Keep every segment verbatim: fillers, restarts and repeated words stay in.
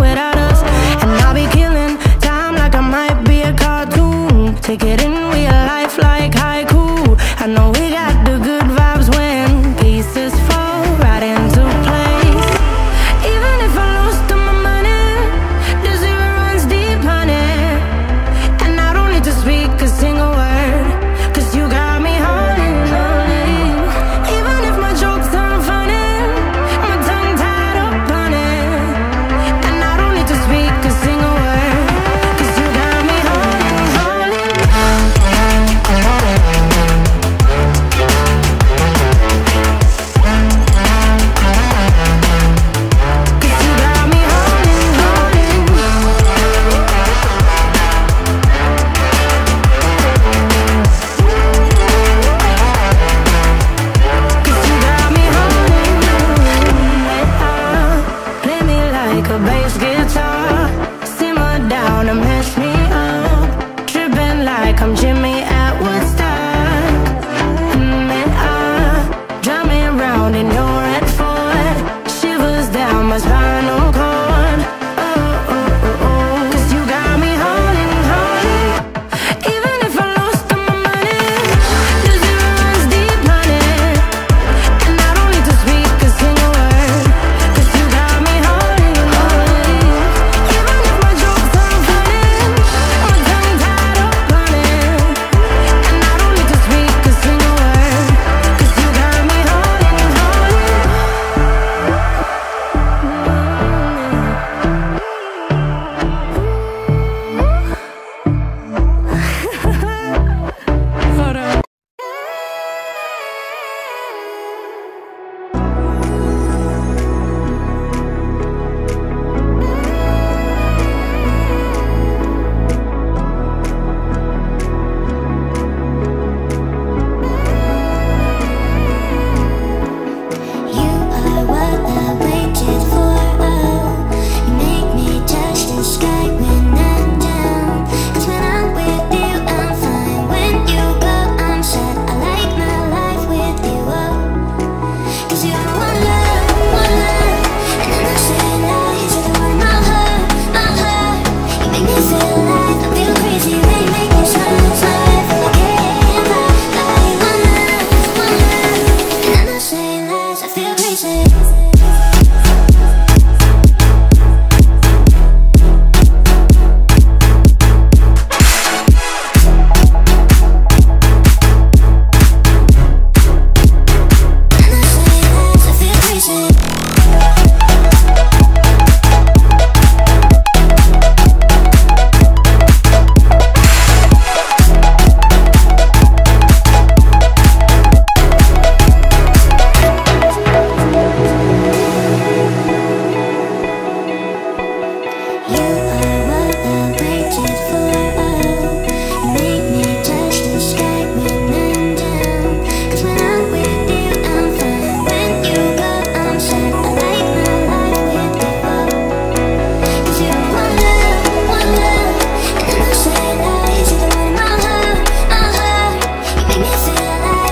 without us. And I'll be killing time like I might be a cartoon. Take it in real life like haiku. I know we got the good vibes when pieces fall right into place. Even if I lose to my money, the zero runs deep, honey. And I don't need to speak a single word, cause you got me holding, holding. Even if my jokes aren't funny, my tongue tied up on it. And I don't need to speak a single word, cause you got me holding, holding. Cause you got me holding, holding. Cause you got me holding. Play me like a bass guitar, simmer down and mess me up, tripping like I'm Jimmy at Woodstock. Mm, and I drive me round in your red Ford, shivers down my spinal cord. Oh, oh, oh, oh. Cause you got me holding, holding. Even if I lost all my money, the zero runs deep, honey. And I don't need to speak a single word, cause you got me holding, holding. Even if my jokes aren't funny, my tongue tied up on it. And I don't need to speak a single word, cause you got me holding, holding. You are what I waited for. Oh, you make me touch the sky when I'm down. Cause when I'm with you, I'm fine. When you go, I'm sad. I like my life with you. Oh, cause you're the one love, one love. And then I say love, you're the one. My heart, my heart. You make me feel alive,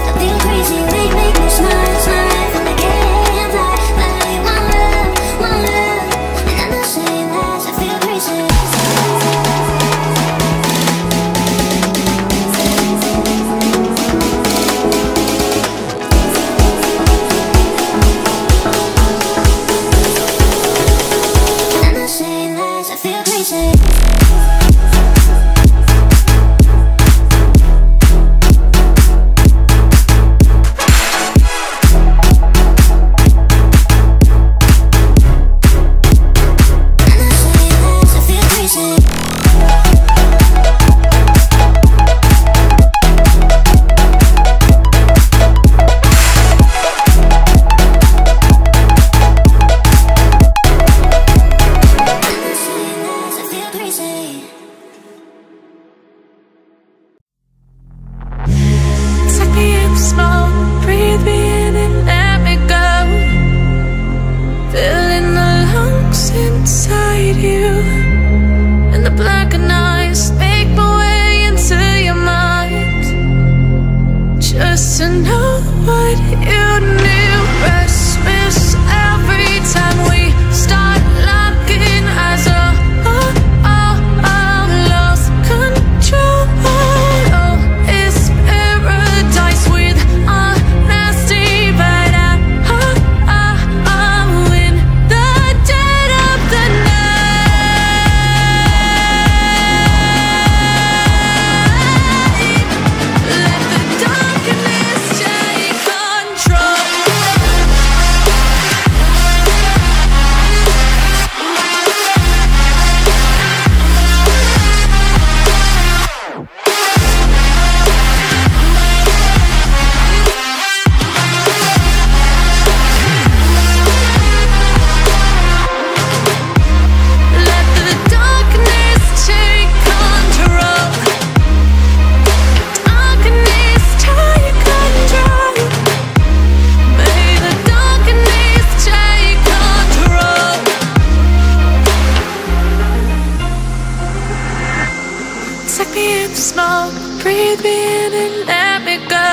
I feel crazy. They make me smile, smile. Again, I, I, one love, one love. And then I say lies, I feel crazy. And I say lies, I feel crazy. You are what I waited for. Oh, you make me touch the sky when I'm down. Cause when I'm with you, I'm fine. When you go, I'm sad. I like my life with you. Oh, cause you're one love, one love. And then I say lies, you're the one. My heart, my heart. You make me feel alive, I feel crazy. They make me smile, smile. I can't lie, lie. One love, one love. And then I say lies, I feel crazy. And I say lies, I feel crazy. And I say lies, I feel crazy. And I say lies, I feel crazy. Suck me up, smoke, breathe me in and let me go. Filling the lungs inside you, and the blackened eyes make my way into your mind. Just to know what you knew. Christmas every time we start locking eyes. smoke, breathe me in and let me go.